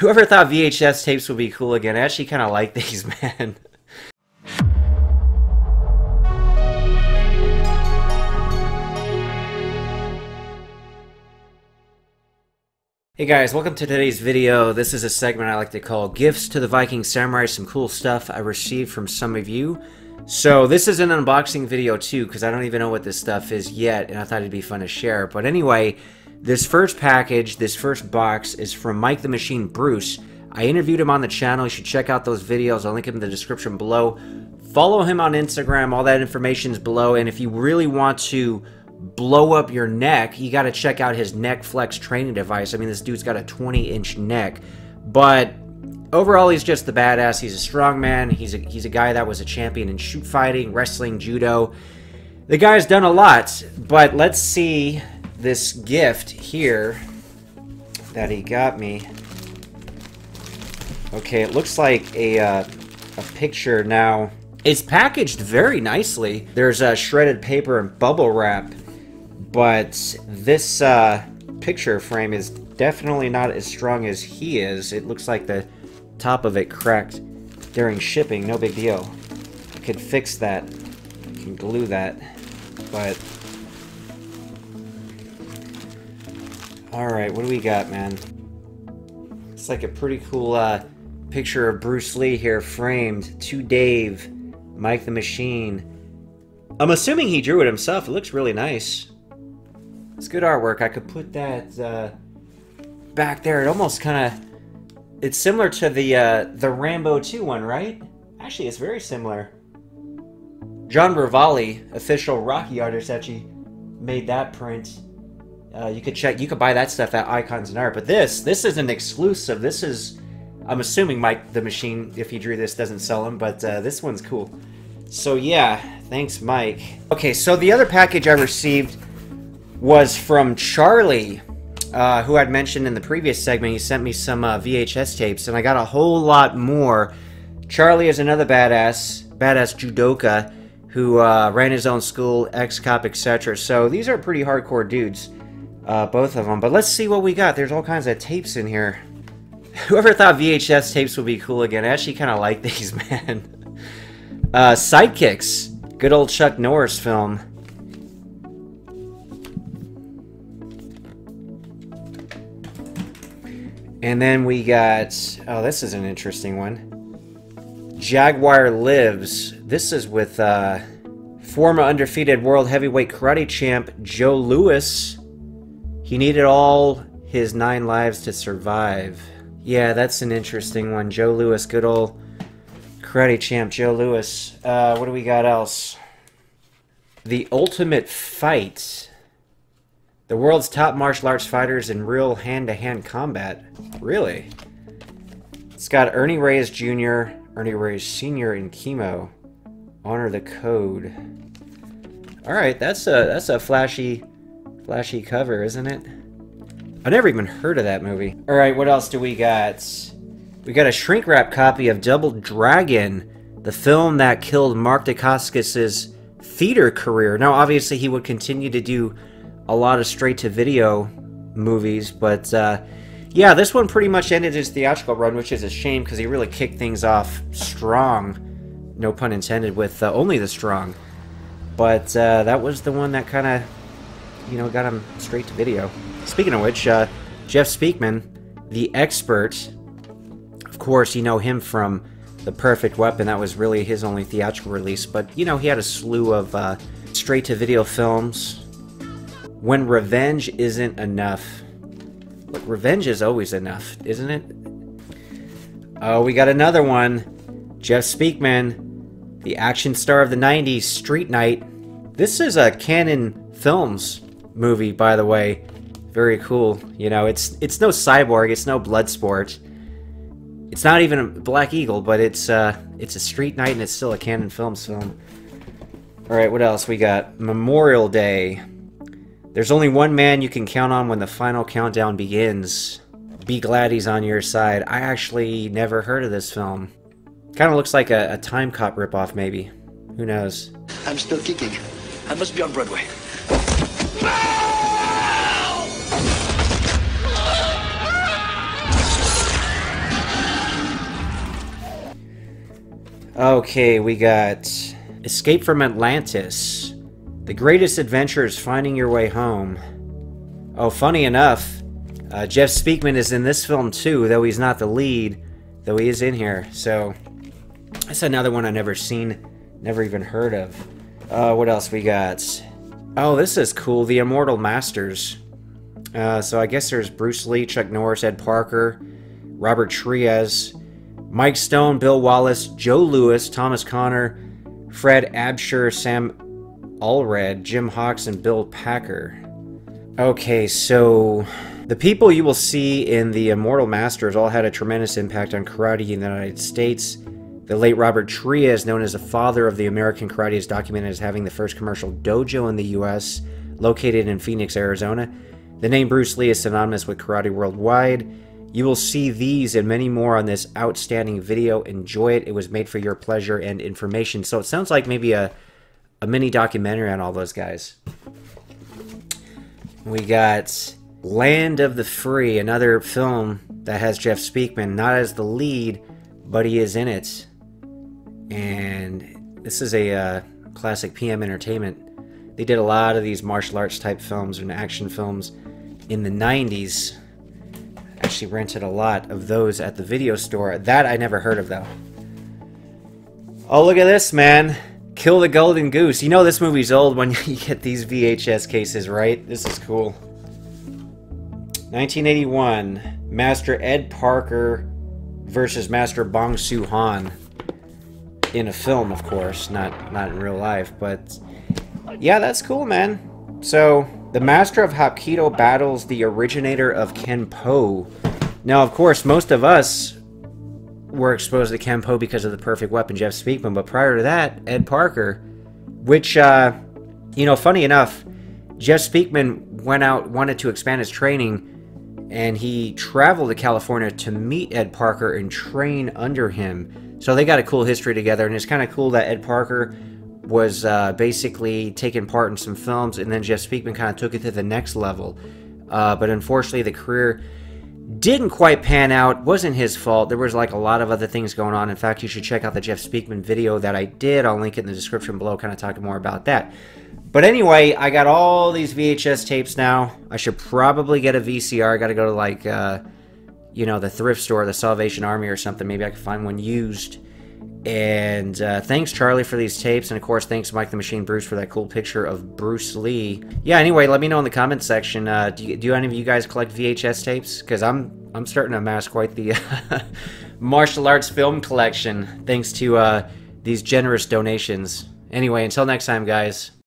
Whoever thought VHS tapes would be cool again, I actually kind of like these, man. Hey guys, welcome to today's video. This is a segment I like to call Gifts to the Viking Samurai, some cool stuff I received from some of you. So this is an unboxing video too, because I don't even know what this stuff is yet, and I thought it'd be fun to share. But anyway, this first package, this first box, is from Mike the Machine Bruce. I interviewed him on the channel. You should check out those videos. I'll link him in the description below. Follow him on Instagram. All that information's below. And if you really want to blow up your neck, you got to check out his Neck Flex training device. I mean, this dude's got a 20-inch neck, but overall he's just the badass. He's a strong man. He's a guy that was a champion in shoot fighting, wrestling, judo. The guy's done a lot. But let's see this gift here that he got me. Okay, it looks like a picture. Now, it's packaged very nicely. There's a shredded paper and bubble wrap, but this picture frame is definitely not as strong as he is. It looks like the top of it cracked during shipping. No big deal. I could fix that. I can glue that. But all right, what do we got, man? It's like a pretty cool picture of Bruce Lee here, framed to Dave, Mike the Machine. I'm assuming he drew it himself. It looks really nice. It's good artwork. I could put that back there. It almost kind of, it's similar to the Rambo 2 one, right? Actually, it's very similar. John Bravali, official Rocky artist, actually made that print. You could check. You could buy that stuff at Icons and Art. But this is an exclusive. This is, I'm assuming Mike the Machine, if he drew this, doesn't sell them. But this one's cool. So yeah, thanks, Mike. Okay, so the other package I received was from Charlie, who I'd mentioned in the previous segment. He sent me some VHS tapes, and I got a whole lot more. Charlie is another badass judoka who ran his own school, ex-cop, etc. So these are pretty hardcore dudes, both of them. But let's see what we got. There's all kinds of tapes in here. Whoever thought VHS tapes would be cool again, I actually kind of like these, man. Sidekicks, good old Chuck Norris film. And then we got, oh, this is an interesting one. Jaguar Lives. This is with former undefeated world heavyweight karate champ Joe Lewis. He needed all his 9 lives to survive. Yeah, that's an interesting one. Joe Lewis, good old karate champ Joe Lewis. What do we got else? The Ultimate Fight. The world's top martial arts fighters in real hand-to-hand combat. Really? It's got Ernie Reyes Jr., Ernie Reyes Sr., and Chemo. Honor the Code. All right, that's a flashy cover, isn't it? I never even heard of that movie. All right, what else do we got? We got a shrink wrap copy of Double Dragon, the film that killed Mark Dacascos' theater career. Now, obviously, he would continue to do a lot of straight-to-video movies, but yeah, this one pretty much ended his theatrical run, which is a shame because he really kicked things off strong, no pun intended, with Only the Strong. But that was the one that kind of, you know, got him straight to video. Speaking of which, Jeff Speakman, The Expert, of course, you know him from The Perfect Weapon. That was really his only theatrical release, but, you know, he had a slew of straight-to-video films. When Revenge Isn't Enough. Look, revenge is always enough, isn't it? Oh, we got another one. Jeff Speakman, the action star of the 90s, Street Knight. This is a Canon Films movie, by the way. Very cool. You know, it's no Cyborg, it's no Blood Sport. It's not even a Black Eagle, but it's a Street Knight, and it's still a Canon Films film. All right, what else we got? Memorial Day. There's only one man you can count on when the final countdown begins. Be glad he's on your side. I actually never heard of this film. Kind of looks like a Time Cop ripoff, maybe. Who knows? I'm still kicking. I must be on Broadway. Okay, we got Escape from Atlantis. The Greatest Adventure is Finding Your Way Home. Oh, funny enough, Jeff Speakman is in this film too, though he's not the lead, though he is in here. So that's another one I've never seen, never even heard of. What else we got? Oh, this is cool. The Immortal Masters. So I guess there's Bruce Lee, Chuck Norris, Ed Parker, Robert Trias, Mike Stone, Bill Wallace, Joe Lewis, Thomas Connor, Fred Absher, Sam Allred, Jim Hawks, and Bill Packer. Okay, so the people you will see in The Immortal Masters all had a tremendous impact on karate in the United States. The late Robert Trias, known as the father of the American karate, is documented as having the first commercial dojo in the U.S., located in Phoenix, Arizona. The name Bruce Lee is synonymous with karate worldwide. You will see these and many more on this outstanding video. Enjoy it. It was made for your pleasure and information. So it sounds like maybe a mini documentary on all those guys. We got Land of the Free, another film that has Jeff Speakman, not as the lead, but he is in it. And this is a classic PM Entertainment. They did a lot of these martial arts type films and action films in the 90s. Actually rented a lot of those at the video store. That I never heard of though. Oh, look at this, man. Kill the Golden Goose. You know this movie's old when you get these VHS cases, right? This is cool. 1981. Master Ed Parker versus Master Bong Soo-han. In a film, of course. Not in real life, but... yeah, that's cool, man. So, the master of Hapkido battles the originator of Kenpo. Now, of course, most of us were exposed to Kenpo because of The Perfect Weapon, Jeff Speakman, but prior to that, Ed Parker, which, you know, funny enough, Jeff Speakman went out, wanted to expand his training, and he traveled to California to meet Ed Parker and train under him. So they got a cool history together, and it's kind of cool that Ed Parker was basically taking part in some films, and then Jeff Speakman kind of took it to the next level. But unfortunately, the career didn't quite pan out. Wasn't his fault. There was like a lot of other things going on. In fact, you should check out the Jeff Speakman video that I did. I'll link it in the description below, kind of talking more about that. But anyway, I got all these VHS tapes now. I should probably get a VCR. I gotta go to like, you know, the thrift store, the Salvation Army or something. Maybe I can find one used. And thanks, Charlie, for these tapes. And, of course, thanks, Mike the Machine Bruce, for that cool picture of Bruce Lee. Yeah, anyway, let me know in the comment section. Do any of you guys collect VHS tapes? Because I'm starting to amass quite the martial arts film collection thanks to these generous donations. Anyway, until next time, guys.